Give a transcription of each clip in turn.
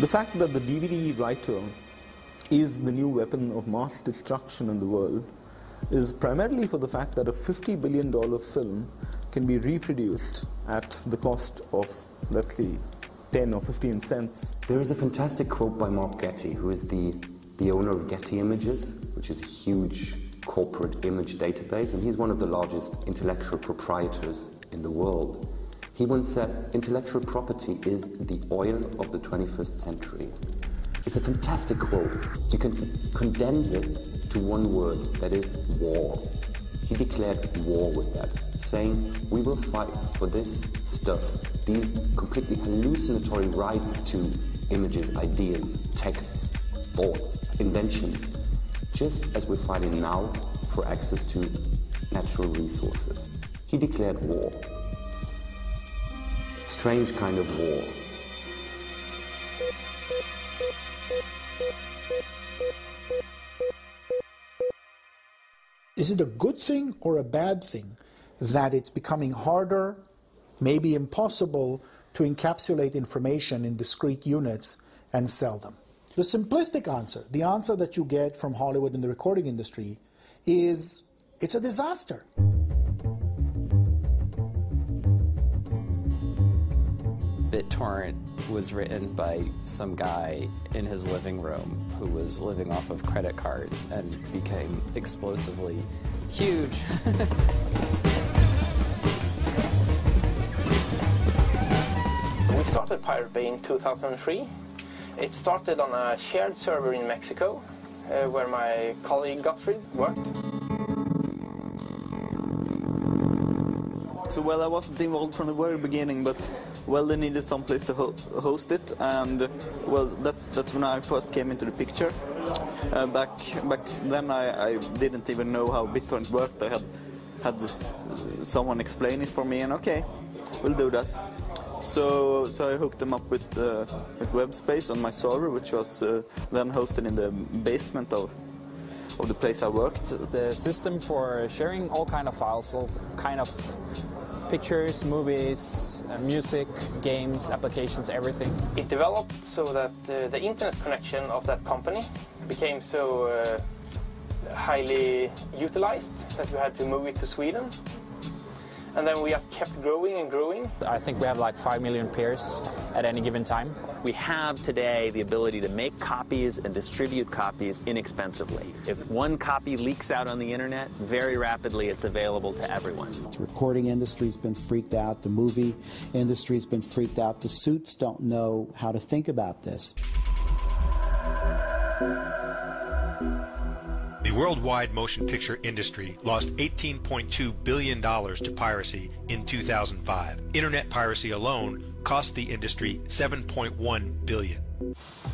The fact that the DVD writer is the new weapon of mass destruction in the world is primarily for the fact that a $50 billion film can be reproduced at the cost of, let's say, 10 or 15 cents. There is a fantastic quote by Mark Getty, who is the owner of Getty Images, which is a huge corporate image database, and he's one of the largest intellectual proprietors in the world. He once said, intellectual property is the oil of the 21st century. It's a fantastic quote. You can condense it to one word, that is war. He declared war with that, saying, we will fight for this stuff, these completely hallucinatory rights to images, ideas, texts, thoughts, inventions, just as we're fighting now for access to natural resources. He declared war. Strange kind of war. Is it a good thing or a bad thing that it's becoming harder, maybe impossible, to encapsulate information in discrete units and sell them? The simplistic answer, the answer that you get from Hollywood and the recording industry, is it's a disaster. BitTorrent was written by some guy in his living room who was living off of credit cards and became explosively huge. We started Pirate Bay in 2003. It started on a shared server in Mexico, where my colleague Gottfried worked. So, well, I wasn't involved from the very beginning, but, well, they needed some place to host it, and, well, that's when I first came into the picture. Back then, I didn't even know how BitTorrent worked. I had someone explain it for me, and okay, we'll do that. So I hooked them up with web space on my server, which was then hosted in the basement of the place I worked. The system for sharing all kind of files, all kind of pictures, movies, music, games, applications, everything. It developed so that the internet connection of that company became so highly utilized that we had to move it to Sweden. And then we just kept growing and growing. I think we have like 5 million peers at any given time. We have today the ability to make copies and distribute copies inexpensively. If one copy leaks out on the internet, very rapidly it's available to everyone. The recording industry's been freaked out. The movie industry's been freaked out. The suits don't know how to think about this. The worldwide motion picture industry lost $18.2 billion to piracy in 2005. Internet piracy alone cost the industry $7.1 billion.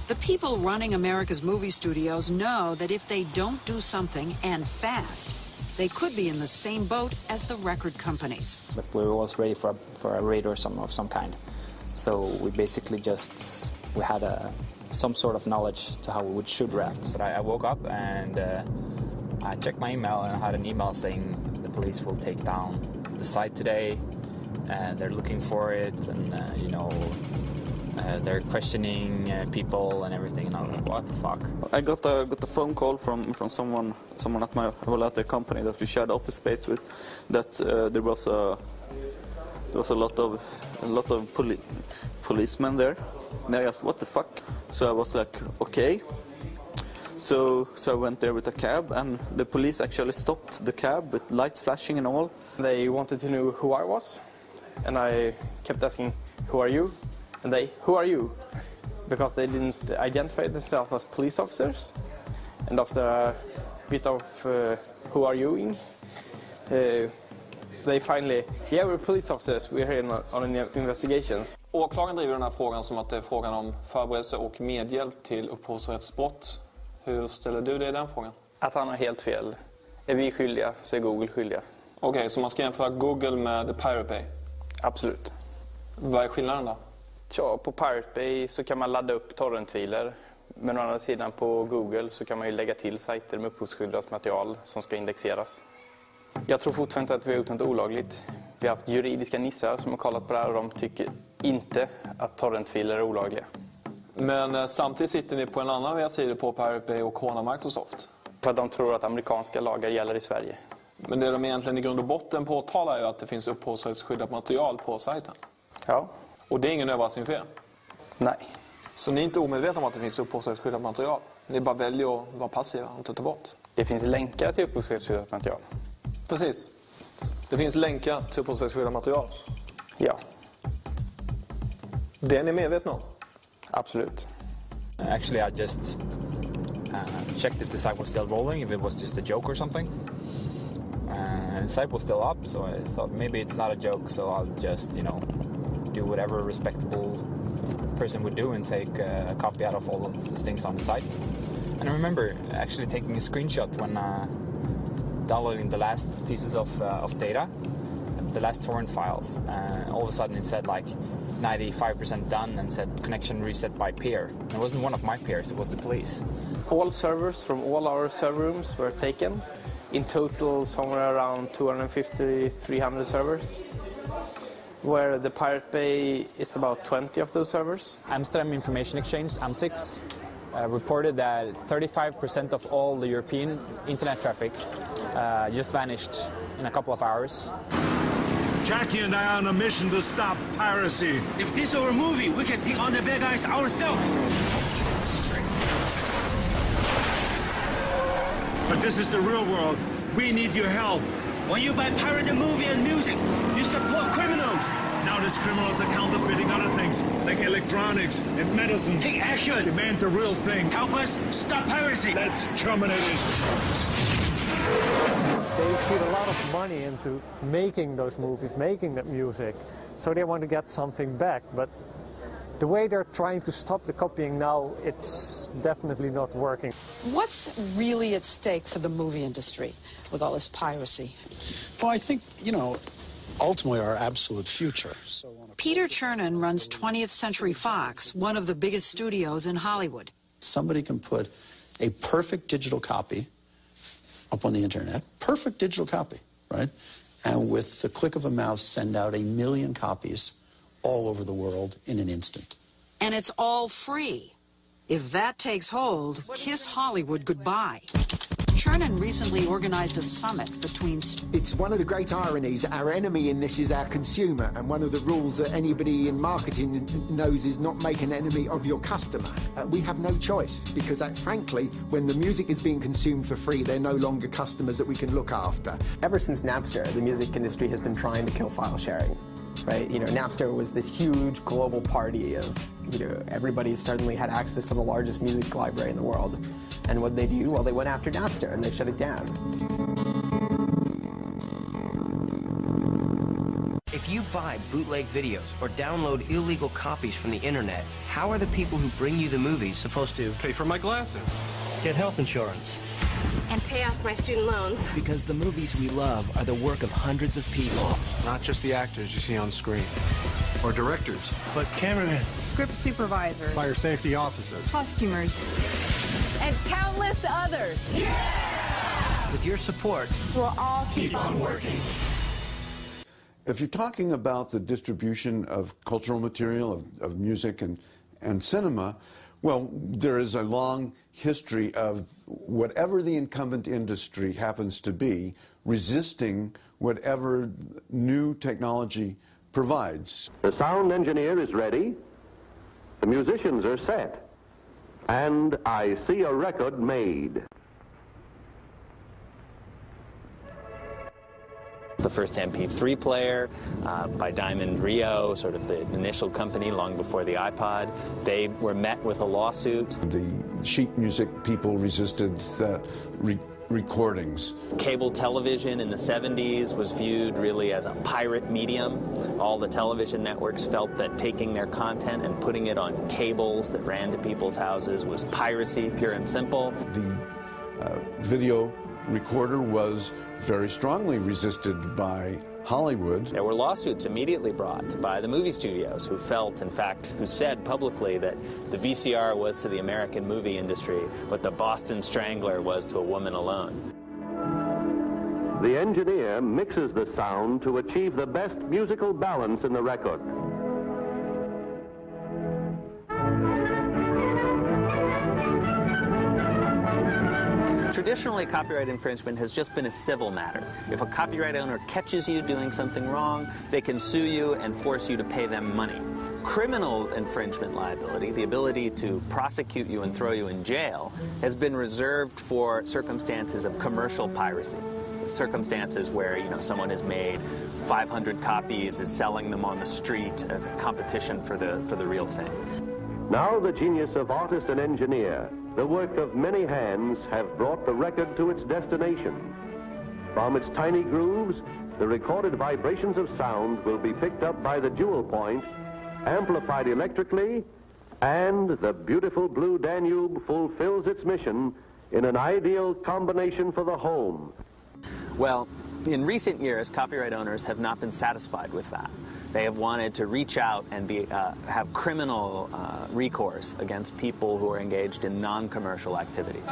The people running America's movie studios know that if they don't do something, and fast, they could be in the same boat as the record companies. But we were always ready for a raid or something of some kind. So we basically just, we had some sort of knowledge to how we should react. But I woke up and I checked my email, and I had an email saying the police will take down the site today, and they're looking for it, and you know, they're questioning people and everything. And I was like, what the fuck? I got a phone call from someone at the company that we shared office space with, that there was a lot of policemen there, and I asked, what the fuck? So I was like, okay. So I went there with a cab, and the police actually stopped the cab with lights flashing and all. They wanted to know who I was, and I kept asking, who are you? And they, who are you? Because they didn't identify themselves as police officers. And after a bit of who are you-ing, they finally, yeah, we're police officers, we're here on an investigations. Åklagaren driver den här frågan som att det är frågan om förberedelse och medhjälp till upphovsrättsbrott. Hur ställer du dig i den frågan? Att han har helt fel. Är vi skyldiga så är Google skyldiga. Okej, så man ska jämföra Google med The Pirate Bay? Absolut. Vad är skillnaden då? Ja, på Pirate Bay så kan man ladda upp torrentfiler. Men å andra sidan på Google så kan man ju lägga till sajter med upphovsskyddat material som ska indexeras. Jag tror fortfarande att vi har gjort något olagligt. Vi har haft juridiska nissar som har kollat på det här, och de tycker inte att torrentfiler är olagliga. Men samtidigt sitter ni på en annan webbsida på Pirate Bay och hånar Microsoft. För att de tror att amerikanska lagar gäller i Sverige. Men det de egentligen i grund och botten påtalar är att det finns upphovsrättsskyddat material på sajten. Ja. Och det är ingen överraskning för er? Nej. Så ni är inte omedvetna om att det finns upphovsrättsskyddat material? Ni bara väljer att vara passiva och inte ta bort? Det finns länkar till upphovsrättsskyddat material. Precis. Det finns länkar till upphovsrättsskyddat material? Ja. Det är ni medvetna om? Absolut. Actually, I just checked if the site was still rolling, if it was just a joke or something. The site was still up, so I thought maybe it's not a joke, so I'll just, you know, do whatever a respectable person would do and take a copy out of all of the things on the site. And I remember actually taking a screenshot when downloading the last pieces of data, the last torrent files. All of a sudden it said like 95% done and said connection reset by peer. It wasn't one of my peers, it was the police. All servers from all our server rooms were taken. In total, somewhere around 250, 300 servers, where the Pirate Bay is about 20 of those servers. Amsterdam Information Exchange, AM6, reported that 35% of all the European internet traffic just vanished in a couple of hours. Jackie and I are on a mission to stop piracy. If this were a movie, we could take on the bad guys ourselves. But this is the real world. We need your help. When you buy pirate movie and music, you support criminals. Now these criminals are counterfeiting other things, like electronics and medicine. Take action. Demand the real thing. Help us stop piracy. Let's terminate it. They put a lot of money into making those movies, making that music, so they want to get something back. But the way they're trying to stop the copying now, it's definitely not working. What's really at stake for the movie industry with all this piracy? Well, I think, you know, ultimately our absolute future. So Peter Chernin runs 20th Century Fox, one of the biggest studios in Hollywood. Somebody can put a perfect digital copy up on the internet, perfect digital copy, right? And with the click of a mouse, send out 1 million copies all over the world in an instant. And it's all free. If that takes hold, kiss Hollywood goodbye. Chernin recently organized a summit between... It's one of the great ironies. Our enemy in this is our consumer, and one of the rules that anybody in marketing knows is not make an enemy of your customer. We have no choice, because frankly, when the music is being consumed for free, they're no longer customers that we can look after. Ever since Napster, the music industry has been trying to kill file sharing. Right, you know, Napster was this huge global party of, you know, everybody suddenly had access to the largest music library in the world. And what did they do? Well, they went after Napster and they shut it down. If you buy bootleg videos or download illegal copies from the internet, how are the people who bring you the movies supposed to pay for my glasses, get health insurance, and pay off my student loans? Because the movies we love are the work of hundreds of people. Not just the actors you see on screen, or directors, but cameramen, script supervisors, fire safety officers, costumers, and countless others. Yeah! With your support, we'll all keep on working. If you're talking about the distribution of cultural material, of music and cinema, well, there is a long history of whatever the incumbent industry happens to be, resisting whatever new technology provides. The sound engineer is ready, the musicians are set, and I see a record made. The first MP3 player by Diamond Rio, sort of the initial company long before the iPod. They were met with a lawsuit. The sheet music people resisted the recordings. Cable television in the 70s was viewed really as a pirate medium. All the television networks felt that taking their content and putting it on cables that ran to people's houses was piracy, pure and simple. The video recorder was very strongly resisted by Hollywood. There were lawsuits immediately brought by the movie studios who felt, in fact, who said publicly that the VCR was to the American movie industry what the Boston Strangler was to a woman alone. The engineer mixes the sound to achieve the best musical balance in the record. Traditionally, copyright infringement has just been a civil matter. If a copyright owner catches you doing something wrong, they can sue you and force you to pay them money. Criminal infringement liability, the ability to prosecute you and throw you in jail, has been reserved for circumstances of commercial piracy. Circumstances where, you know, someone has made 500 copies, is selling them on the street as a competition for the real thing. Now the genius of artist and engineer, the work of many hands, have brought the record to its destination. From its tiny grooves, the recorded vibrations of sound will be picked up by the jewel point, amplified electrically, and the beautiful blue Danube fulfills its mission in an ideal combination for the home. Well, in recent years, copyright owners have not been satisfied with that. They have wanted to reach out and have criminal recourse against people who are engaged in non-commercial activities.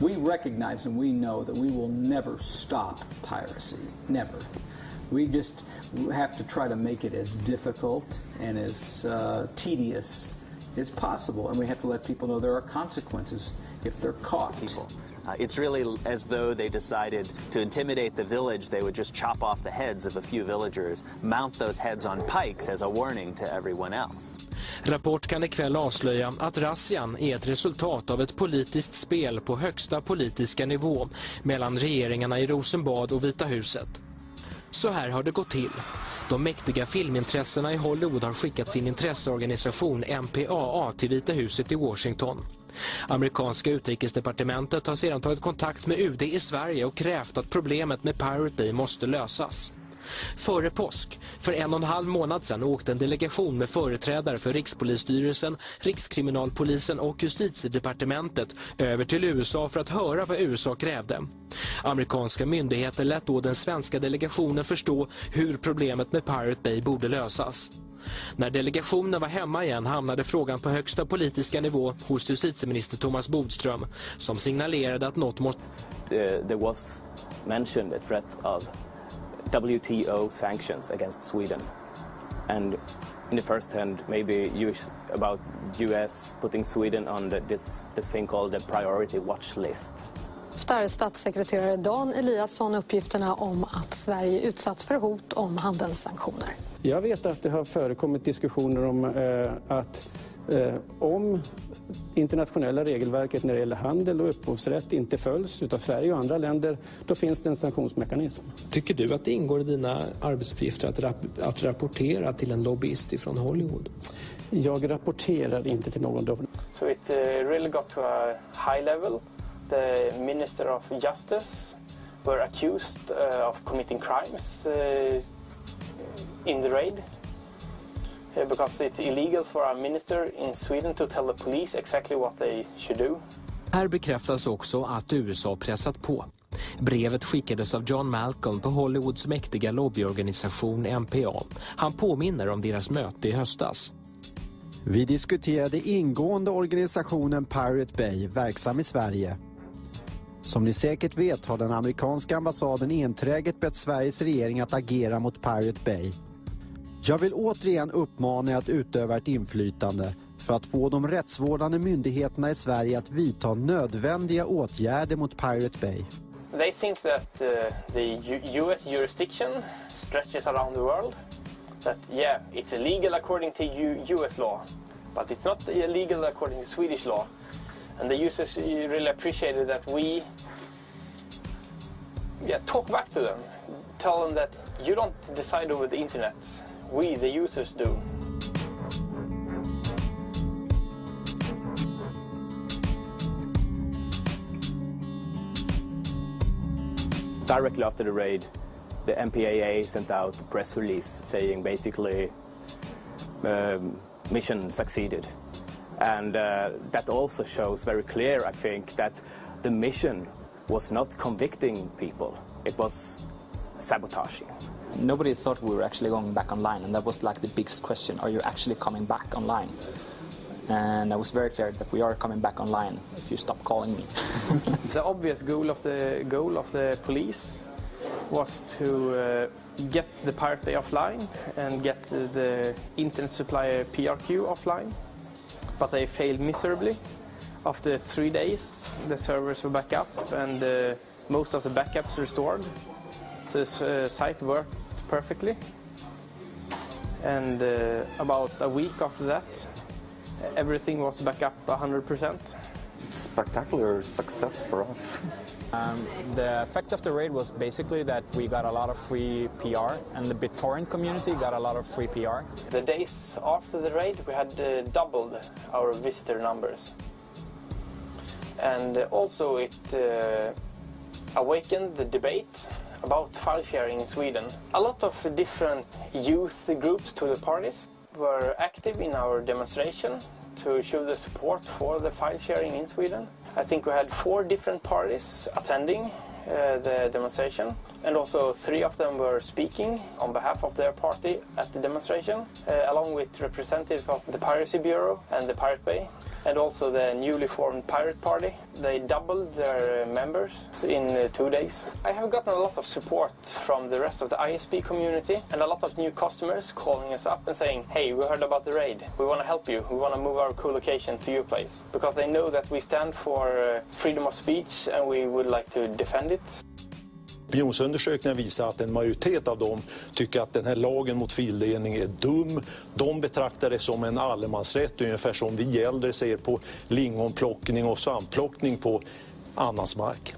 We recognize and we know that we will never stop piracy, never. We just have to try to make it as difficult and as tedious as possible, and we have to let people know there are consequences if they're caught. It's really as though they decided to intimidate the village. They would just chop off the heads of a few villagers, mount those heads on pikes as a warning to everyone else. Rapport kan ikväll avslöja att razzian är ett resultat av ett politiskt spel på högsta politiska nivå mellan regeringarna i Rosenbad och Vita huset. Så här har det gått till. De mäktiga filmintressena i Hollywood har skickat sin intresseorganisation MPAA till Vita huset i Washington. Amerikanska utrikesdepartementet har sedan tagit kontakt med UD i Sverige och krävt att problemet med Pirate Bay måste lösas. Före påsk, för 1,5 månad sedan, åkte en delegation med företrädare för Rikspolistyrelsen, Rikskriminalpolisen och Justitiedepartementet över till USA för att höra vad USA krävde. Amerikanska myndigheter lät då den svenska delegationen förstå hur problemet med Pirate Bay borde lösas. När delegationen var hemma igen hamnade frågan på högsta politiska nivå hos justitieminister Thomas Bodström, som signalerade att något måste... There was mentioned a threat of WTO sanctions against Sweden, and in the first hand maybe about US putting Sweden on this thing called the priority watch list. Efter statssekreterare Dan Eliasson uppgifterna om att Sverige utsatts för hot om handelssanktioner. Jag vet att det har förekommit diskussioner om att om internationella regelverket när det gäller handel och upphovsrätt inte följs utav Sverige och andra länder, då finns det en sanktionsmekanism. Tycker du att det ingår i dina arbetsuppgifter att rapportera till en lobbyist ifrån Hollywood? Jag rapporterar inte till någon. So it really got to a high level. The Minister of Justice were accused of committing crimes in the raid. Because it's illegal for our minister in Sweden to tell the police exactly what they should do. Här bekräftas också att USA pressat på. Brevet skickades av John Malcolm på Hollywoods mäktiga lobbyorganisation NPA. Han påminner om deras möte i höstas. Vi diskuterade ingående organisationen Pirate Bay, verksam i Sverige. Som ni säkert vet har den amerikanska ambassaden enträget bett Sveriges regering att agera mot Pirate Bay. Jag vill återigen uppmana er att utöva ett inflytande för att få de rättsvårdande myndigheterna i Sverige att vidta nödvändiga åtgärder mot Pirate Bay. They think that the US jurisdiction stretches around the world. That yeah, it's illegal according to US law, but it's not illegal according to Swedish law. And the users really appreciated that we talk back to them. Tell them that you don't decide over the internet. We, the users, do. Directly after the raid, the MPAA sent out a press release saying basically mission succeeded. And that also shows very clear, I think, that the mission was not convicting people. It was sabotaging. Nobody thought we were actually going back online, and that was like the biggest question: are you actually coming back online? and I was very clear that we are coming back online if you stop calling me. The obvious goal of the police was to get the Pirate Bay offline and get the internet supplier PRQ offline, but they failed miserably. After 3 days, the servers were back up and most of the backups restored. So the site worked perfectly. And about a week after that, everything was back up 100%. Spectacular success for us. The effect of the raid was basically that we got a lot of free PR, and the BitTorrent community got a lot of free PR. The days after the raid, we had doubled our visitor numbers. And also it awakened the debate about file sharing in Sweden. A lot of different youth groups to the parties were active in our demonstration to show the support for the file sharing in Sweden. I think we had 4 different parties attending the demonstration, and also 3 of them were speaking on behalf of their party at the demonstration, along with representatives of the Piracy Bureau and the Pirate Bay, and also the newly formed Pirate Party. They doubled their members in 2 days. I have gotten a lot of support from the rest of the ISP community, and a lot of new customers calling us up and saying, hey, we heard about the raid, we want to help you, we want to move our co-location to your place. Because they know that we stand for freedom of speech and we would like to defend it. Opinionsundersökningar visar att en majoritet av dem tycker att den här lagen mot fildelning är dum. De betraktar det som en allemansrätt, ungefär som vi äldre ser på lingonplockning och samplockning på annans mark.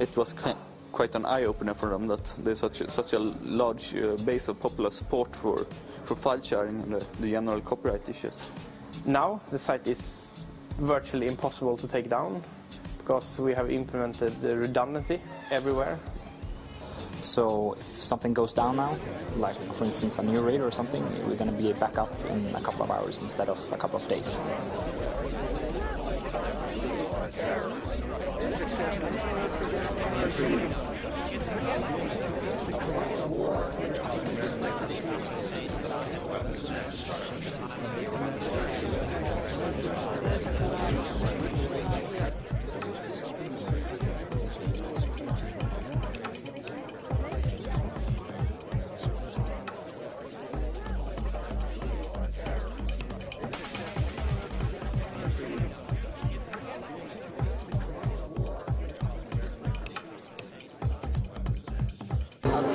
It was quite an eye-opener for them that there's such a large base of popular support for file sharing and the general copyright issues. Now the site is virtually impossible to take down, because we have implemented the redundancy everywhere. So if something goes down now, like for instance a new raid or something, we're going to be back up in a couple of hours instead of a couple of days.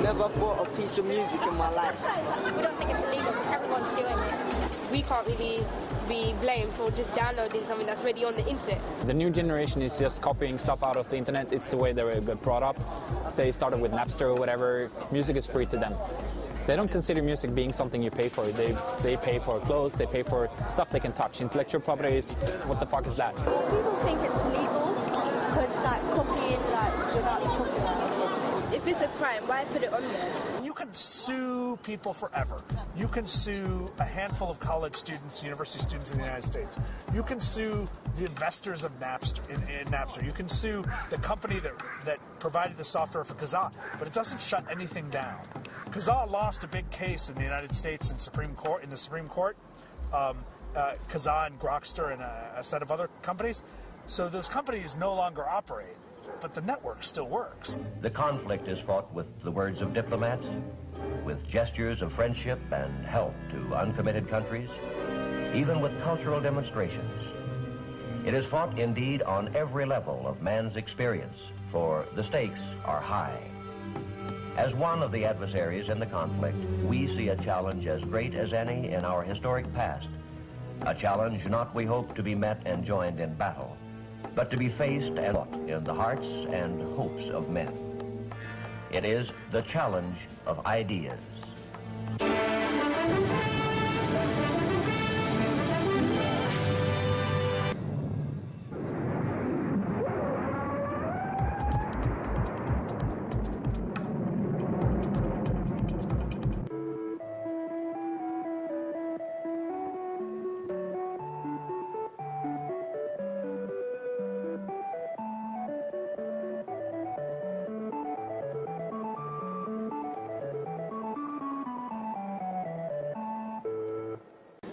Never bought a piece of music in my life. We don't think it's illegal because everyone's doing it. We can't really be blamed for just downloading something that's already on the internet. The new generation is just copying stuff out of the internet. It's the way they were brought up. They started with Napster or whatever. Music is free to them. They don't consider music being something you pay for. They pay for clothes, they pay for stuff they can touch. Intellectual property is, what the fuck is that? Well, people think it's legal because it's like copying like without the copyright or something. If it's a crime, why put it on there? You can sue people forever. You can sue a handful of college students, university students in the United States. You can sue the investors of Napster. You can sue the company that provided the software for Kazaa, but it doesn't shut anything down. Kazaa lost a big case in the United States in the Supreme Court. Kazaa and Grokster and a set of other companies. So those companies no longer operate. But the network still works. The conflict is fought with the words of diplomats, with gestures of friendship and help to uncommitted countries, even with cultural demonstrations. It is fought indeed on every level of man's experience, for the stakes are high. As one of the adversaries in the conflict, we see a challenge as great as any in our historic past, a challenge not, we hope, to be met and joined in battle, but to be faced and fought in the hearts and hopes of men. It is the challenge of ideas.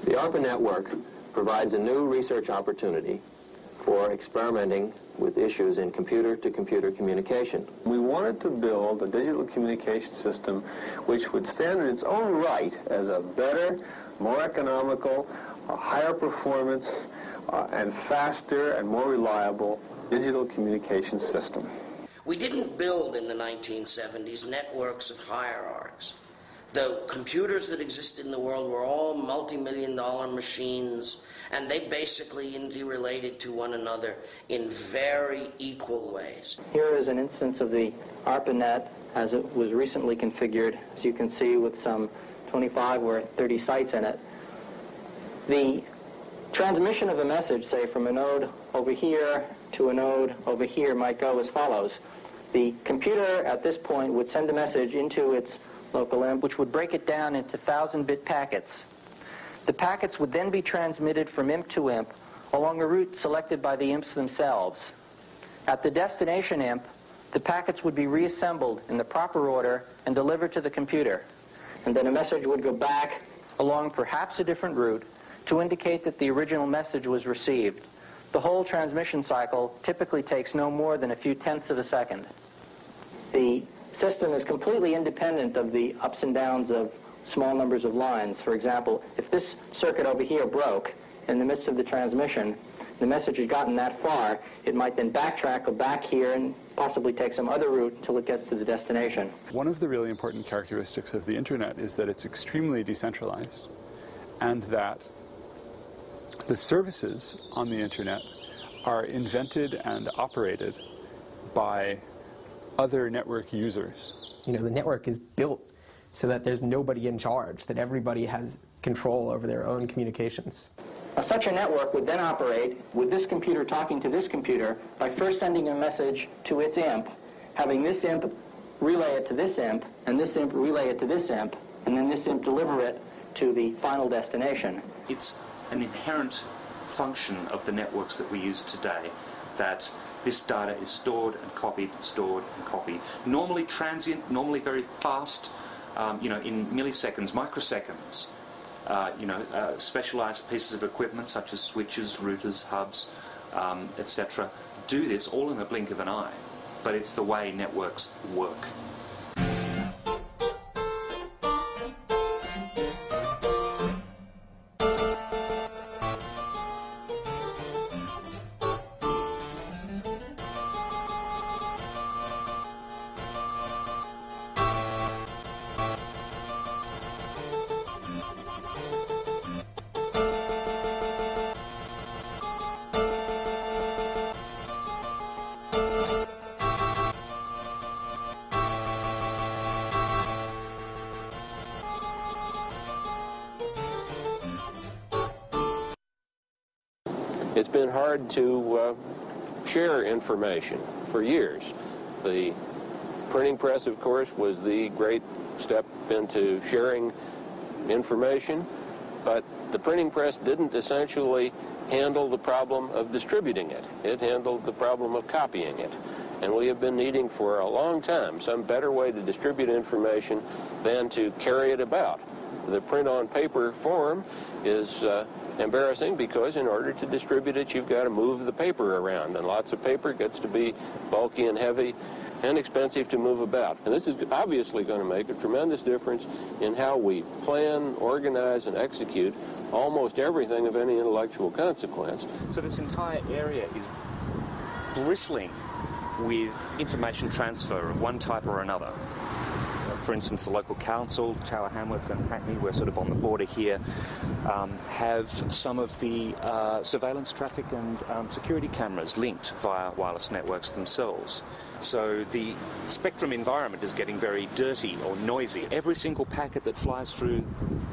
The ARPA network provides a new research opportunity for experimenting with issues in computer-to-computer communication. We wanted to build a digital communication system which would stand in its own right as a better, more economical, higher performance, and faster and more reliable digital communication system. We didn't build in the 1970s networks of hierarchs. The computers that existed in the world were all multi-million-dollar machines, and they basically interrelated to one another in very equal ways. Here is an instance of the ARPANET as it was recently configured, as you can see, with some 25 or 30 sites in it. The transmission of a message, say, from a node over here to a node over here might go as follows. The computer at this point would send a message into its local IMP, which would break it down into 1,000-bit packets. The packets would then be transmitted from IMP to IMP along a route selected by the IMPs themselves. At the destination IMP, the packets would be reassembled in the proper order and delivered to the computer. And then a message would go back along perhaps a different route to indicate that the original message was received. The whole transmission cycle typically takes no more than a few tenths of a second. The system is completely independent of the ups and downs of small numbers of lines. For example, if this circuit over here broke in the midst of the transmission, the message had gotten that far, it might then backtrack or back here and possibly take some other route until it gets to the destination. One of the really important characteristics of the Internet is that it's extremely decentralized and that the services on the Internet are invented and operated by other network users. You know, the network is built so that there's nobody in charge, that everybody has control over their own communications. Now, such a network would then operate with this computer talking to this computer by first sending a message to its IMP, having this IMP relay it to this IMP, and this IMP relay it to this IMP, and then this IMP deliver it to the final destination. It's an inherent function of the networks that we use today that this data is stored and copied, stored and copied. Normally transient, normally very fast, you know, in milliseconds, microseconds. You know, specialized pieces of equipment such as switches, routers, hubs, etc. do this all in the blink of an eye. But it's the way networks work. It's been hard to share information for years. The printing press, of course, was the great step into sharing information, but the printing press didn't essentially handle the problem of distributing it. It handled the problem of copying it. And we have been needing for a long time some better way to distribute information than to carry it about. The print-on-paper form is embarrassing because in order to distribute it, you've got to move the paper around, and lots of paper gets to be bulky and heavy and expensive to move about. And this is obviously going to make a tremendous difference in how we plan, organize, and execute almost everything of any intellectual consequence. So this entire area is bristling with information transfer of one type or another. For instance, the local council, Tower Hamlets and Hackney, we're sort of on the border here, have some of the surveillance traffic and security cameras linked via wireless networks themselves. So the spectrum environment is getting very dirty or noisy. Every single packet that flies through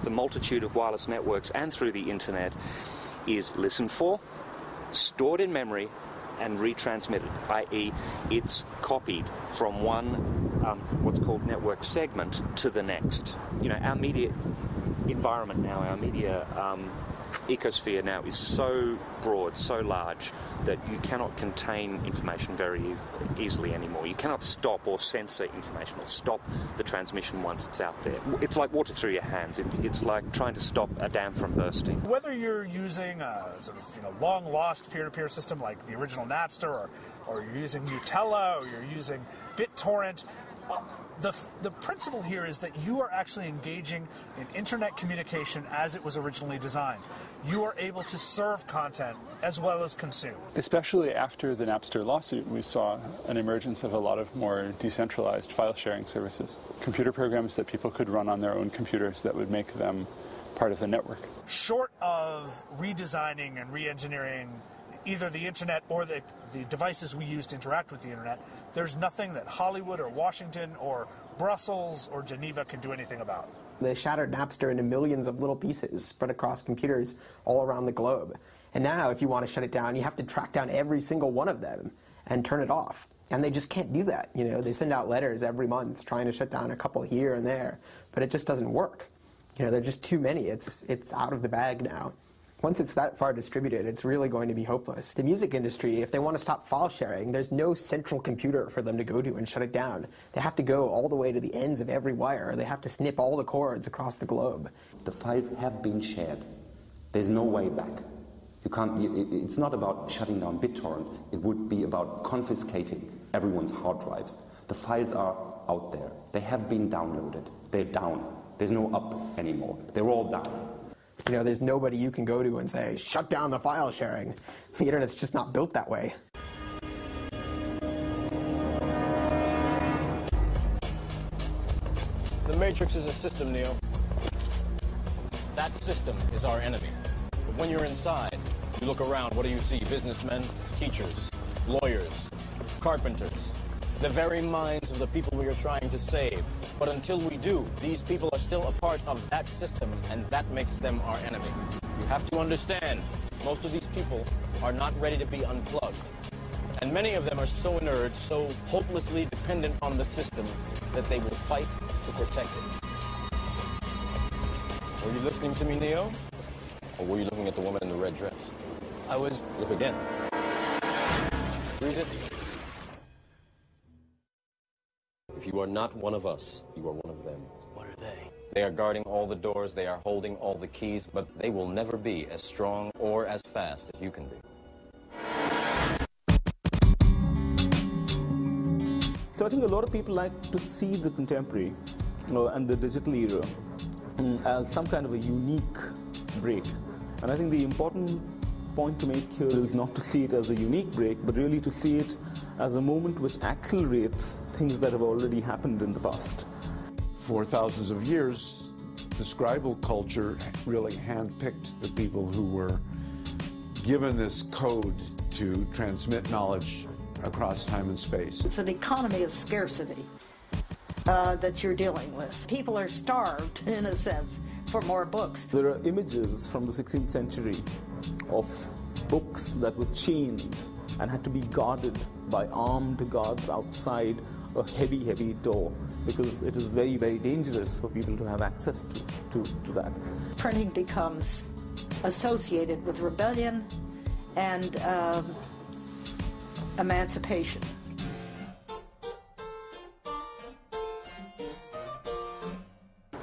the multitude of wireless networks and through the Internet is listened for, stored in memory, and retransmitted, i.e. it's copied from one what's called network segment to the next. You know, our media environment now, our media ecosphere now is so broad, so large, that you cannot contain information very easily anymore. You cannot stop or censor information or stop the transmission once it's out there. It's like water through your hands. It's like trying to stop a dam from bursting. Whether you're using a sort of, you know, long-lost peer-to-peer system like the original Napster, or you're using Nutella, or you're using BitTorrent, the principle here is that you are actually engaging in internet communication as it was originally designed. You are able to serve content as well as consume. Especially after the Napster lawsuit, we saw an emergence of a lot of more decentralized file sharing services. Computer programs that people could run on their own computers that would make them part of the network. Short of redesigning and re-engineering either the internet or the devices we use to interact with the internet, there's nothing that Hollywood or Washington or Brussels or Geneva can do anything about. They shattered Napster into millions of little pieces spread across computers all around the globe. And now, if you want to shut it down, you have to track down every single one of them and turn it off. And they just can't do that. You know, they send out letters every month trying to shut down a couple here and there, but it just doesn't work. You know, there are just too many. It's out of the bag now. Once it's that far distributed, it's really going to be hopeless. The music industry, if they want to stop file sharing, there's no central computer for them to go to and shut it down. They have to go all the way to the ends of every wire. They have to snip all the cords across the globe. The files have been shared. There's no way back. You can't. It's not about shutting down BitTorrent. It would be about confiscating everyone's hard drives. The files are out there. They have been downloaded. They're down. There's no up anymore. They're all down. You know, there's nobody you can go to and say, shut down the file sharing. The internet's just not built that way. The Matrix is a system, Neo. That system is our enemy. But when you're inside, you look around, what do you see? Businessmen, teachers, lawyers, carpenters. The very minds of the people we are trying to save. But until we do, these people are still a part of that system, and that makes them our enemy. You have to understand, most of these people are not ready to be unplugged. And many of them are so inert, so hopelessly dependent on the system, that they will fight to protect it. Were you listening to me, Neo? Or were you looking at the woman in the red dress? I was. Look again. Freeze it. If you are not one of us, you are one of them. What are they? They are guarding all the doors, they are holding all the keys, but they will never be as strong or as fast as you can be. So I think a lot of people like to see the contemporary and the digital era as some kind of a unique break. And I think the important point to make here is not to see it as a unique break, but really to see it as a moment which accelerates things that have already happened in the past. For thousands of years, the scribal culture really handpicked the people who were given this code to transmit knowledge across time and space. It's an economy of scarcity that you're dealing with. People are starved, in a sense, for more books. There are images from the 16th century of books that were chained and had to be guarded by armed guards outside a heavy, heavy door, because it is very, very dangerous for people to have access to that. Printing becomes associated with rebellion and emancipation.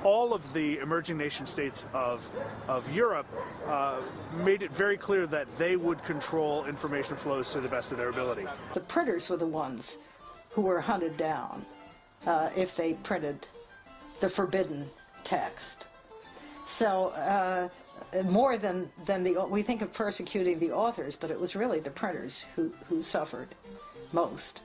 All of the emerging nation states of Europe made it very clear that they would control information flows to the best of their ability. The printers were the ones who were hunted down if they printed the forbidden text. So more than we think of persecuting the authors, but it was really the printers who suffered most.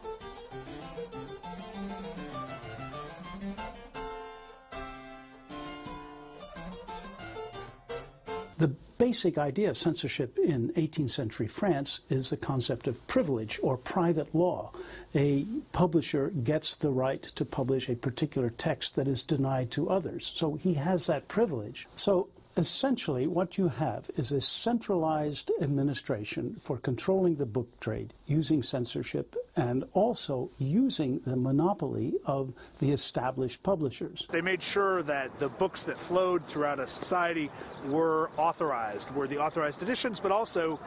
The basic idea of censorship in 18th century France is the concept of privilege or private law. A publisher gets the right to publish a particular text that is denied to others, so he has that privilege. So Essentially, what you have is a centralized administration for controlling the book trade, using censorship, and also using the monopoly of the established publishers. They made sure that the books that flowed throughout a society were authorized, were the authorized editions, but also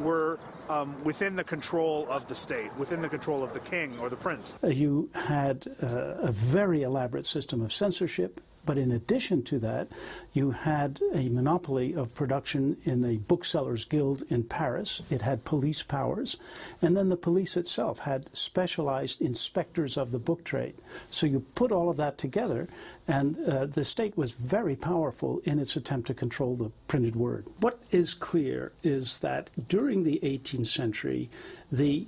were within the control of the state, within the control of the king or the prince. You had a very elaborate system of censorship. But in addition to that, you had a monopoly of production in a booksellers' guild in Paris. It had police powers. And then the police itself had specialized inspectors of the book trade. So you put all of that together, and the state was very powerful in its attempt to control the printed word. What is clear is that during the 18th century, the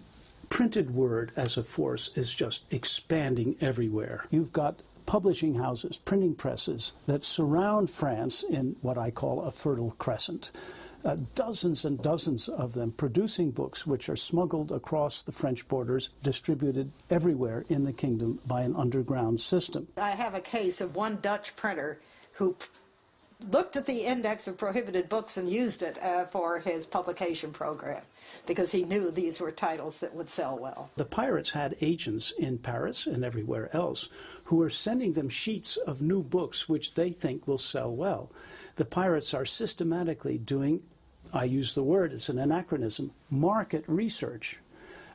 printed word as a force is just expanding everywhere. You've got publishing houses, printing presses that surround France in what I call a fertile crescent. Dozens and dozens of them producing books which are smuggled across the French borders, distributed everywhere in the kingdom by an underground system. I have a case of one Dutch printer who looked at the index of prohibited books and used it for his publication program because he knew these were titles that would sell well. The pirates had agents in Paris and everywhere else who are sending them sheets of new books which they think will sell well. The pirates are systematically doing, I use the word, it's an anachronism, market research.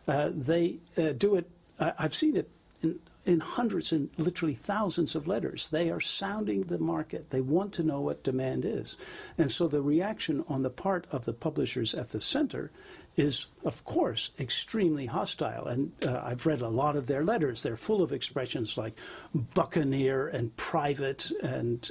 They do it, I've seen it in hundreds and literally thousands of letters. They are sounding the market. They want to know what demand is. And so the reaction on the part of the publishers at the center is, of course, extremely hostile. And I've read a lot of their letters. They're full of expressions like buccaneer and private and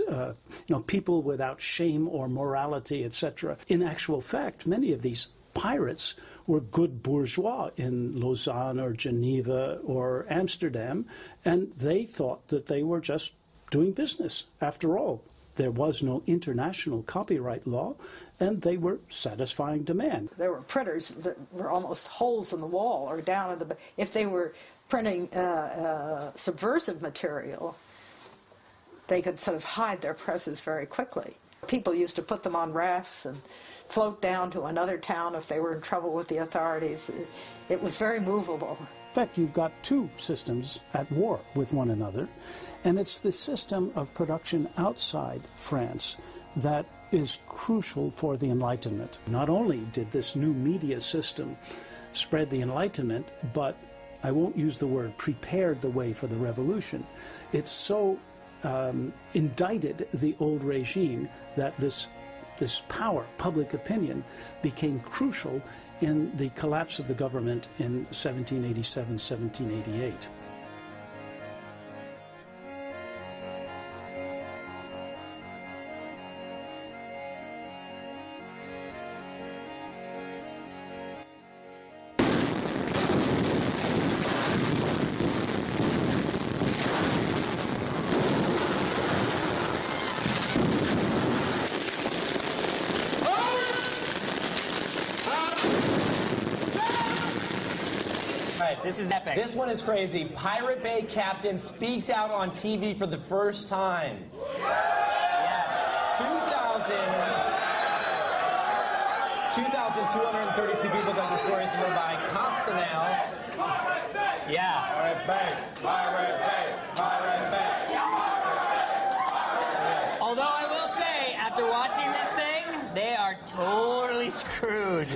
people without shame or morality, etc. In actual fact, many of these pirates were good bourgeois in Lausanne or Geneva or Amsterdam, and they thought that they were just doing business. After all, there was no international copyright law, and they were satisfying demand. There were printers that were almost holes in the wall or down in the... If they were printing subversive material, they could sort of hide their presses very quickly. People used to put them on rafts and float down to another town if they were in trouble with the authorities. It was very movable. In fact, you've got two systems at war with one another, and it's the system of production outside France that is crucial for the Enlightenment. Not only did this new media system spread the Enlightenment, but I won't use the word prepared the way for the revolution. It's so indicted the old regime that this power, public opinion, became crucial in the collapse of the government in 1787, 1788. This is epic. This one is crazy. Pirate Bay captain speaks out on TV for the first time. Yes. 2,232 people got the story submitted by Costanel. Pirate Bay! Yeah. Pirate Bay! Pirate Bay! Pirate Bay! Although I will say, after watching this thing, they are totally screwed.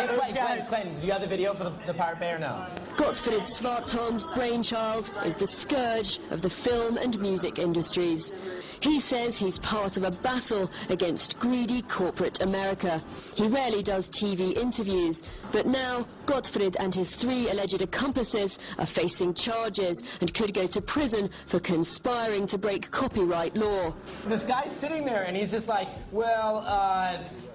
Hey, Clayton, do you have the video for the Pirate Bay or no? Gottfried's smart-tongued brainchild is the scourge of the film and music industries. He says he's part of a battle against greedy corporate America. He rarely does TV interviews, but now Gottfried and his three alleged accomplices are facing charges and could go to prison for conspiring to break copyright law. This guy's sitting there and he's just like, well,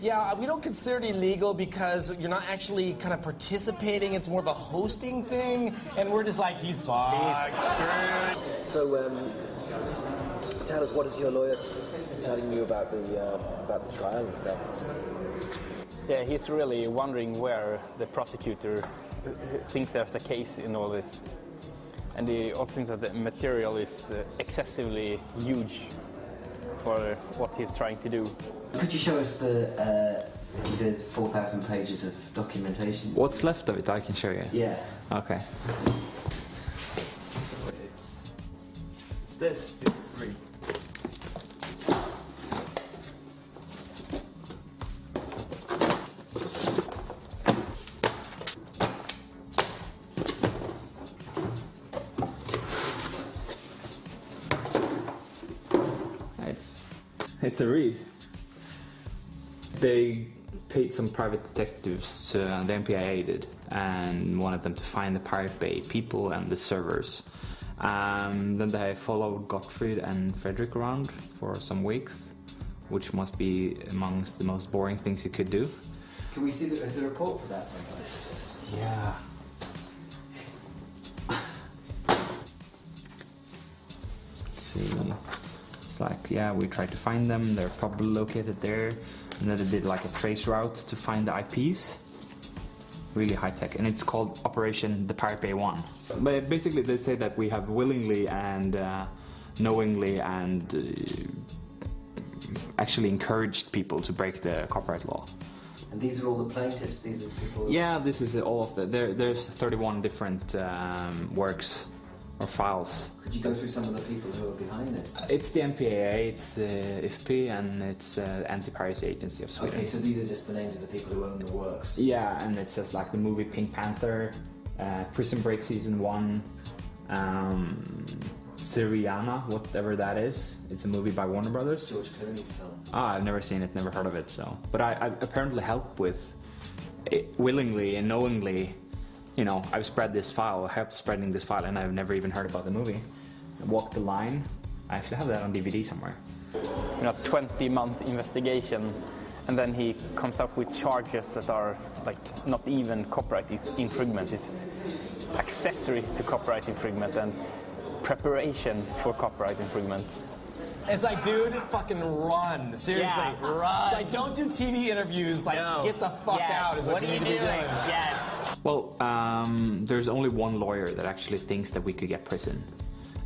yeah, we don't consider it illegal because you're not actually kind of participating. It's more of a hosting thing. And we're just like, he's fucked. So, tell us, what is your lawyer telling you about the trial and stuff? Yeah, he's really wondering where the prosecutor thinks there's a case in all this, and he also thinks that the material is excessively huge for what he's trying to do. Could you show us the 4,000 pages of documentation? What's left of it, I can show you. Yeah. Okay. So it's this three. It's a read. They paid some private detectives to the MPAA did, and wanted them to find the Pirate Bay people and the servers. Then they followed Gottfried and Frederick around for some weeks, which must be amongst the most boring things you could do. Can we see the report for that someplace? Yeah. Let's see. Like, yeah, we tried to find them, they're probably located there, and then they did like a trace route to find the IPs. Really high tech, and it's called Operation The Pirate Bay 1. But basically they say that we have willingly and knowingly and actually encouraged people to break the copyright law. And these are all the plaintiffs, these are people... Yeah, this is all of the... There's 31 different works or files. Could you go through some of the people who are behind this? It's the MPAA, it's IFP, and it's Anti-Piracy Agency of Sweden. Okay, so these are just the names of the people who own the works. Yeah, and it says like the movie Pink Panther, Prison Break Season 1, Syriana, whatever that is. It's a movie by Warner Brothers. George Clooney's film. Ah, I've never seen it, never heard of it, so. But I apparently helped with it willingly and knowingly. You know, I've spread this file, I helped spreading this file, and I've never even heard about the movie. Walk the Line. I actually have that on DVD somewhere. You know, 20-month investigation, and then he comes up with charges that are like not even copyright infringement. It's accessory to copyright infringement and preparation for copyright infringement. It's like, dude, fucking run. Seriously, yeah, run. Like, don't do TV interviews. Like, no. Get the fuck out is what you need to be doing. Yes. Well, there's only one lawyer that actually thinks that we could get prison.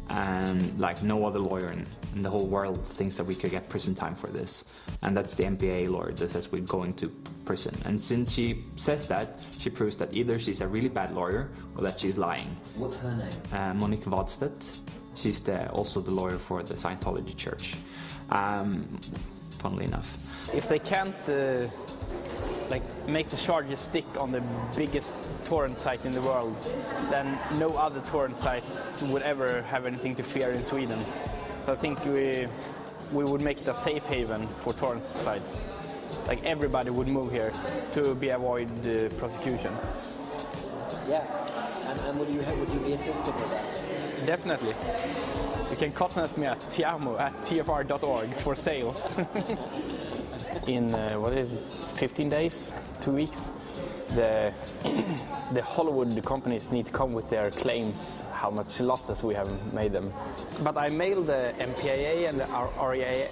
And, like, no other lawyer in the whole world thinks that we could get prison time for this. And that's the MPAA lawyer that says we're going to prison. And since she says that, she proves that either she's a really bad lawyer or that she's lying. What's her name? Monique Vadstedt. She's also the lawyer for the Scientology Church, funnily enough. If they can't like make the charges stick on the biggest torrent site in the world, then no other torrent site would ever have anything to fear in Sweden. So I think we would make it a safe haven for torrent sites. Like everybody would move here to be avoid prosecution. Yeah, and would you be assisted with that? Definitely. You can contact me at tiamo@tfr.org for sales. In, what is it, 15 days, 2 weeks, the Hollywood companies need to come with their claims, how much losses we have made them. But I mailed the MPAA and the RIA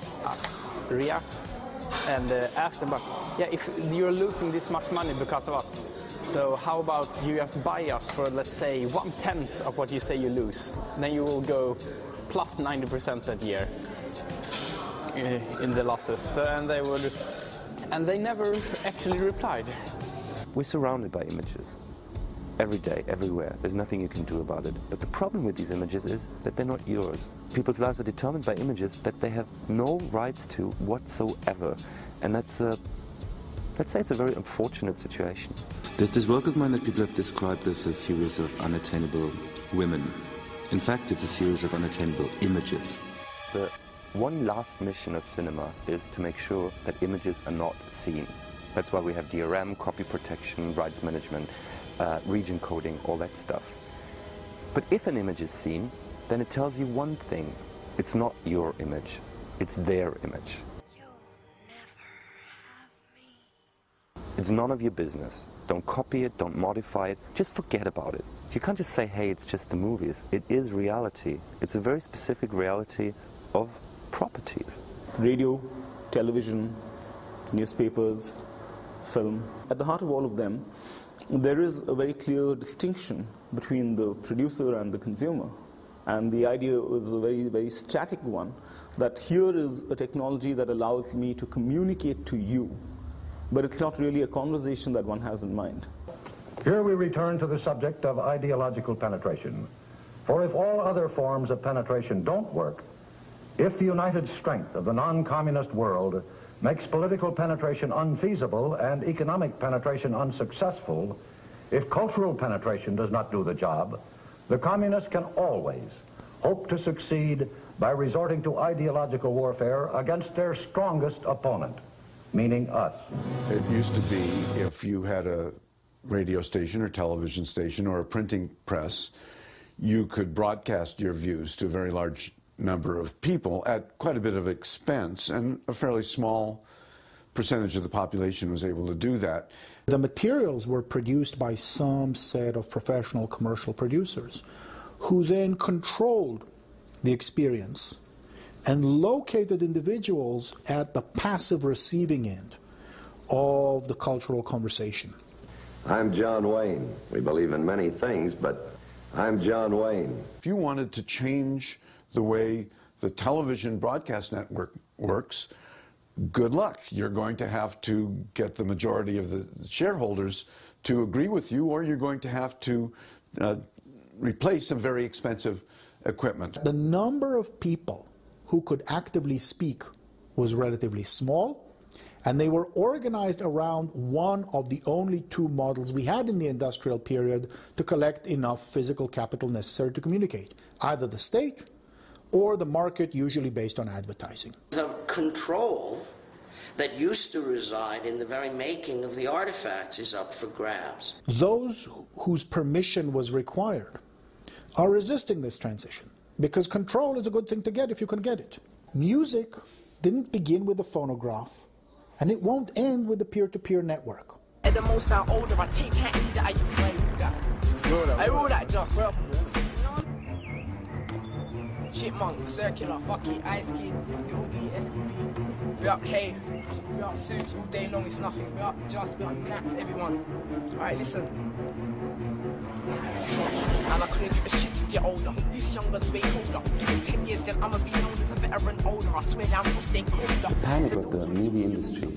and asked them about, yeah, if you're losing this much money because of us, so how about you just buy us for, let's say, 1/10 of what you say you lose? Then you will go plus 90% that year in the losses. So, and they never actually replied. We're surrounded by images every day, everywhere. There's nothing you can do about it. But the problem with these images is that they're not yours. People's lives are determined by images that they have no rights to whatsoever. And that's a... Let's say it's a very unfortunate situation. There's this work of mine that people have described as a series of unattainable women. In fact, it's a series of unattainable images. The one last mission of cinema is to make sure that images are not seen. That's why we have DRM, copy protection, rights management, region coding, all that stuff. But if an image is seen, then it tells you one thing. It's not your image. It's their image. It's none of your business. Don't copy it, don't modify it, just forget about it. You can't just say, hey, it's just the movies. It is reality. It's a very specific reality of properties. Radio, television, newspapers, film. At the heart of all of them, there is a very clear distinction between the producer and the consumer. And the idea was a very, very static one, that here is a technology that allows me to communicate to you, but it's not really a conversation that one has in mind. Here we return to the subject of ideological penetration. For if all other forms of penetration don't work, if the united strength of the non-communist world makes political penetration unfeasible and economic penetration unsuccessful, if cultural penetration does not do the job, the communists can always hope to succeed by resorting to ideological warfare against their strongest opponent, meaning us. It used to be if you had a radio station or television station or a printing press, you could broadcast your views to a very large number of people at quite a bit of expense, and a fairly small percentage of the population was able to do that. The materials were produced by some set of professional commercial producers who then controlled the experience and located individuals at the passive receiving end of the cultural conversation. I'm John Wayne. We believe in many things, but I'm John Wayne. If you wanted to change the way the television broadcast network works, good luck. You're going to have to get the majority of the shareholders to agree with you, or you're going to have to replace some very expensive equipment. The number of people who could actively speak was relatively small, and they were organized around one of the only two models we had in the industrial period to collect enough physical capital necessary to communicate, either the state or the market, usually based on advertising. The control that used to reside in the very making of the artifacts is up for grabs. Those whose permission was required are resisting this transition, because control is a good thing to get if you can get it. Music didn't begin with the phonograph, and it won't end with the peer-to-peer network. At the most I order, I take can't either. I rule that just. Chipmunk, circular, fuck it, ice kid, UD, SQB. We up K, we up suits all day long, it's nothing. We up just, we up Nats, everyone. Alright, listen. And I couldn't give a shit if you're older. This younger's way older. Give it 10 years, then I'ma be known as a veteran older. I swear down for staying colder. The panic of the movie industry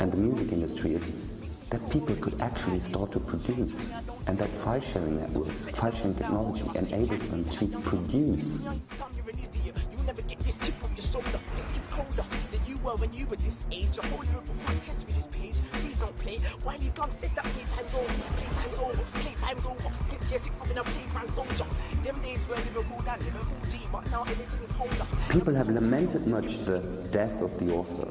and the music industry is that people could actually start to produce, and that file-sharing networks, file-sharing technology enables them to produce. People have lamented much the death of the author.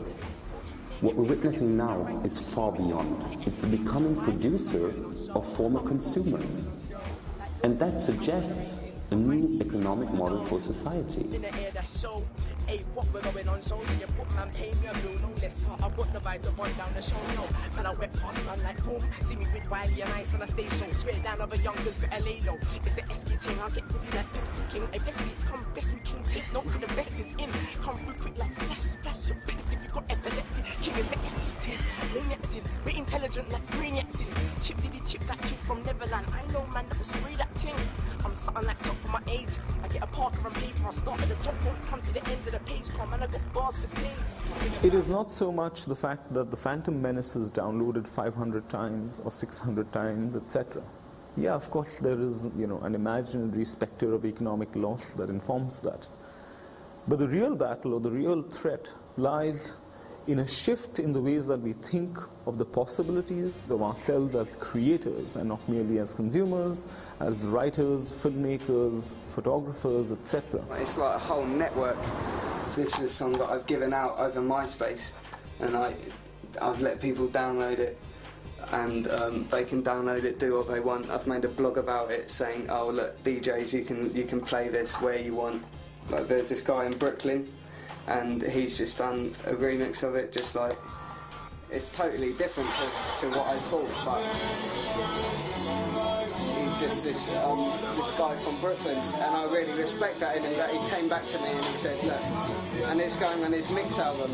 What we're witnessing now is far beyond. It's the becoming producer of former consumers. And that suggests a new economic model for society. It is not so much the fact that the Phantom Menace is downloaded 500 times or 600 times, etc. Yeah, of course there is, you know, an imaginary specter of economic loss that informs that. But the real battle or the real threat lies in a shift in the ways that we think of the possibilities of ourselves as creators and not merely as consumers, as writers, filmmakers, photographers, etc. It's like a whole network. This is some that I've given out over MySpace, and I've let people download it, and they can download it, do what they want. I've made a blog about it saying, oh look, DJs, you can play this where you want. Like there's this guy in Brooklyn, and he's just done a remix of it, just like, it's totally different to what I thought, but he's is this guy from Brooklyn, and I really respect that in him, that he came back to me and he said, look, and it's going on his mix album.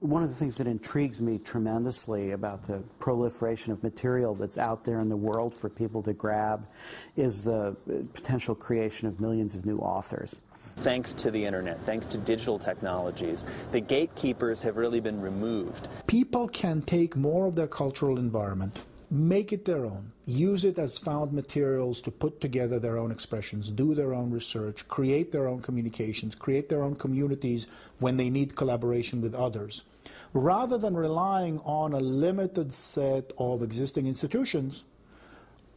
One of the things that intrigues me tremendously about the proliferation of material that's out there in the world for people to grab is the potential creation of millions of new authors. Thanks to the internet, thanks to digital technologies, the gatekeepers have really been removed. People can take more of their cultural environment, make it their own, use it as found materials to put together their own expressions, do their own research, create their own communications, create their own communities when they need collaboration with others, rather than relying on a limited set of existing institutions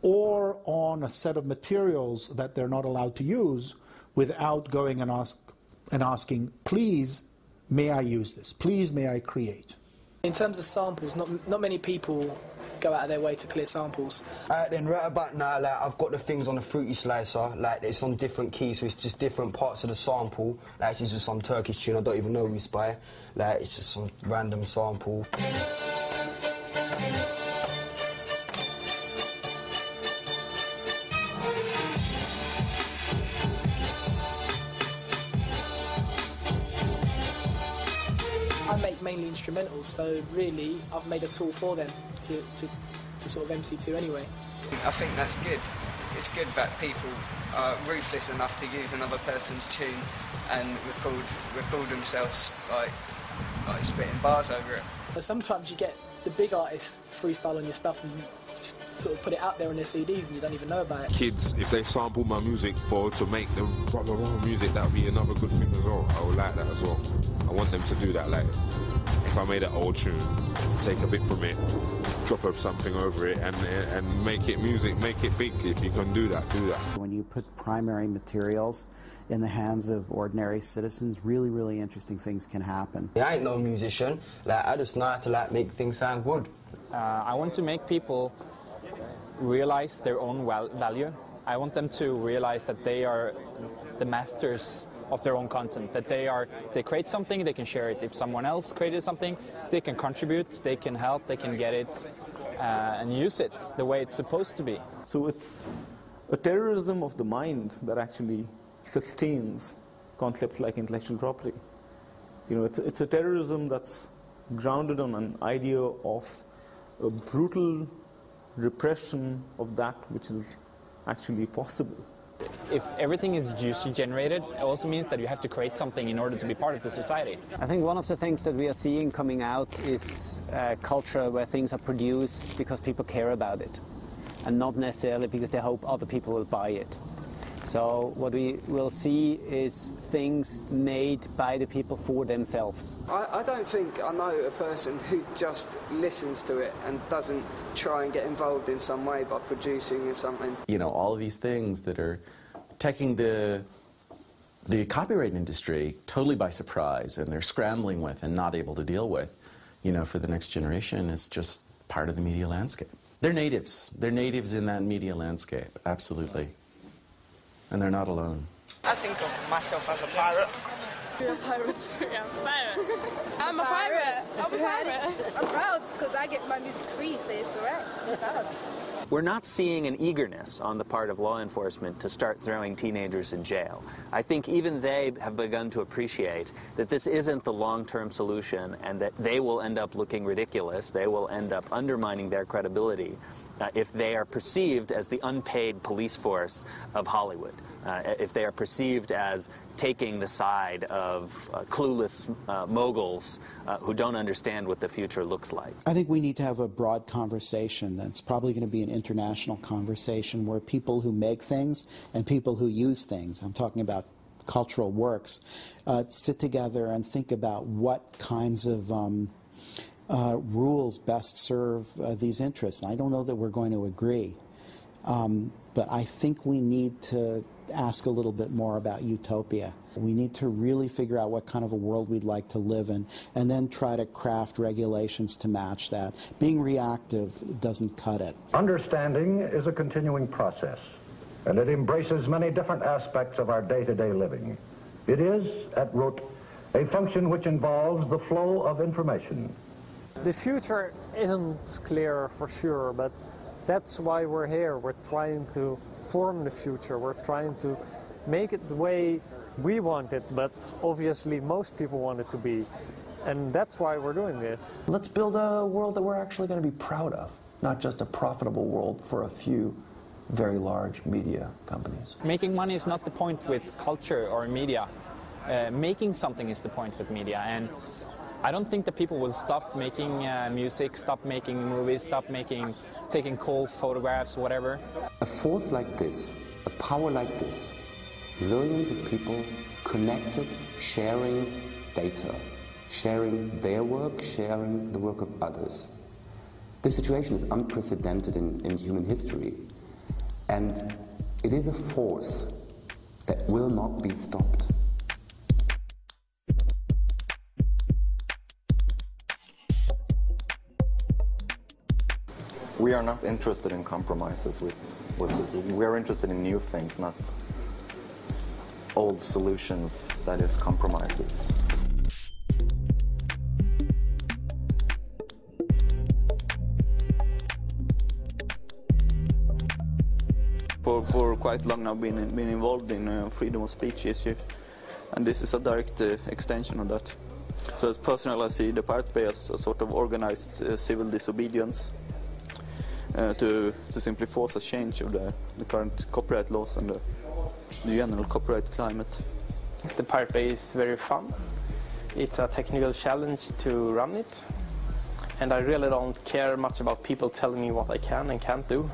or on a set of materials that they're not allowed to use without going and asking, please, may I use this? Please, may I create? In terms of samples, not many people go out of their way to clear samples. Alright then, right about now, like, I've got the things on the fruity slicer, like it's on different keys, so it's just different parts of the sample. Like it's just some Turkish tune, I don't even know who's by. Like it's just some random sample. Mainly instrumentals, so really I've made a tool for them to sort of MC to anyway. I think that's good. It's good that people are ruthless enough to use another person's tune and record themselves like spitting bars over it. But sometimes you get the big artists freestyle on your stuff and you just sort of put it out there on their CDs and you don't even know about it. Kids, if they sample my music to make the proper wrong music, that would be another good thing as well. I would like that as well. I want them to do that. Like, if I made an old tune, take a bit from it, drop something over it, and make it music, make it big. If you can do that, do that. When you put primary materials in the hands of ordinary citizens, really, really interesting things can happen. I ain't no musician. Like, I just know how to like make things sound good. I want to make people realize their own value. I want them to realize that they are the masters of their own content, that they create something, they can share it. If someone else created something, they can contribute, they can help, they can get it and use it the way it's supposed to be. So it's a terrorism of the mind that actually sustains concepts like intellectual property. You know, it's a terrorism that's grounded on an idea of a brutal repression of that which is actually possible. If everything is user generated, it also means that you have to create something in order to be part of the society. I think one of the things that we are seeing coming out is culture where things are produced because people care about it and not necessarily because they hope other people will buy it. So what we will see is things made by the people for themselves. I don't think I know a person who just listens to it and doesn't try and get involved in some way by producing or something. You know, all of these things that are taking the copyright industry totally by surprise and they're scrambling with and not able to deal with, you know, for the next generation, it's just part of the media landscape. They're natives. They're natives in that media landscape, absolutely. And they're not alone. I think of myself as a pirate. You're a pirate. Yeah, I'm a pirate. I'm a pirate. I'm a pirate. I'm proud because I get my music free, so it's all right. I'm proud. We're not seeing an eagerness on the part of law enforcement to start throwing teenagers in jail. I think even they have begun to appreciate that this isn't the long-term solution and that they will end up looking ridiculous. They will end up undermining their credibility. If they are perceived as the unpaid police force of Hollywood, if they are perceived as taking the side of clueless moguls who don't understand what the future looks like. I think we need to have a broad conversation that's probably going to be an international conversation where people who make things and people who use things, I'm talking about cultural works, sit together and think about what kinds of rules best serve these interests. And I don't know that we're going to agree, but I think we need to ask a little bit more about utopia. We need to really figure out what kind of a world we'd like to live in and then try to craft regulations to match that. Being reactive doesn't cut it. Understanding is a continuing process, and it embraces many different aspects of our day-to-day living. It is, at root, a function which involves the flow of information. The future isn't clear for sure, but That's why we're here. We're trying to form the future. We're trying to make it the way we want it, but obviously most people want it to be. And that's why we're doing this. Let's build a world that we're actually going to be proud of, not just a profitable world for a few very large media companies. Making money is not the point with culture or media. Making something is the point with media. And I don't think that people will stop making music, stop making movies, stop taking cool photographs, whatever. A force like this, a power like this, zillions of people connected, sharing data, sharing their work, sharing the work of others. This situation is unprecedented in human history, and it is a force that will not be stopped. We are not interested in compromises with this. We are interested in new things, not old solutions, that is, compromises. For quite long now, I've been involved in freedom of speech issue, and this is a direct extension of that. So as personal, I see the Pirate Bay as a sort of organized civil disobedience to simply force a change of the current copyright laws and the general copyright climate. The Pirate Bay is very fun. It's a technical challenge to run it, and I really don't care much about people telling me what I can and can't do.